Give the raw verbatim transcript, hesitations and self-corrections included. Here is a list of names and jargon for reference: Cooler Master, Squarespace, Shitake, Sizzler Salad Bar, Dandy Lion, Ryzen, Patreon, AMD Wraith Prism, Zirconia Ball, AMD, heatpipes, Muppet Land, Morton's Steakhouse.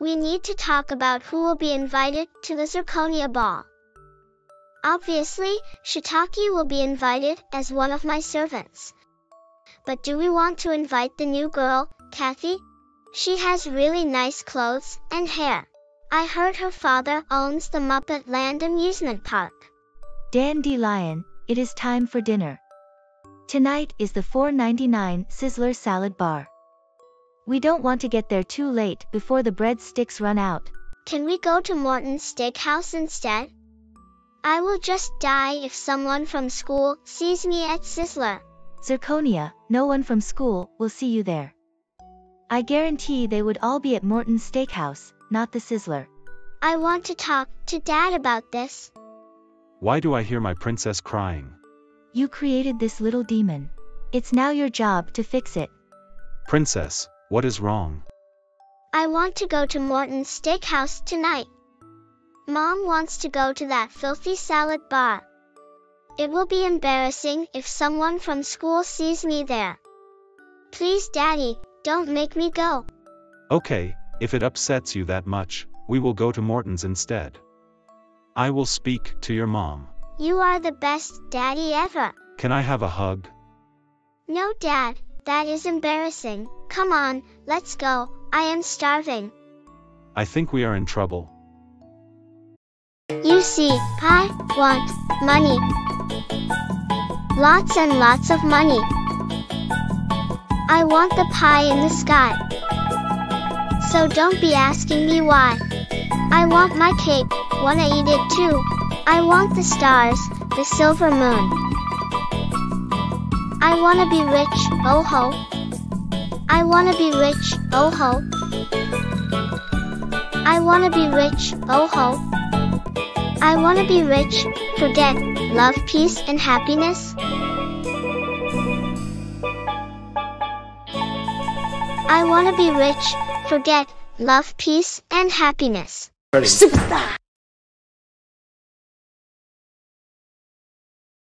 We need to talk about who will be invited to the Zirconia Ball. Obviously, Shitake will be invited as one of my servants. But do we want to invite the new girl, Kathy? She has really nice clothes and hair. I heard her father owns the Muppet Land amusement park. Dandy Lion, it is time for dinner. Tonight is the four ninety-nine Sizzler Salad Bar. We don't want to get there too late before the breadsticks run out. Can we go to Morton's Steakhouse instead? I will just die if someone from school sees me at Sizzler. Zirconia, no one from school will see you there. I guarantee they would all be at Morton's Steakhouse, not the Sizzler. I want to talk to Dad about this. Why do I hear my princess crying? You created this little demon. It's now your job to fix it. Princess, what is wrong? I want to go to Morton's Steakhouse tonight. Mom wants to go to that filthy salad bar. It will be embarrassing if someone from school sees me there. Please, Daddy, don't make me go. Okay, if it upsets you that much, we will go to Morton's instead. I will speak to your mom. You are the best daddy ever. Can I have a hug? No, Dad, that is embarrassing. Come on, let's go. I am starving. I think we are in trouble. You see, I want money. Lots and lots of money. I want the pie in the sky. So don't be asking me why. I want my cake, wanna eat it too. I want the stars, the silver moon. I wanna be rich, oh ho. I wanna be rich, oh ho. I wanna be rich, oh ho. I want to be rich, forget, love, peace, and happiness. I want to be rich, forget, love, peace, and happiness. Superstar!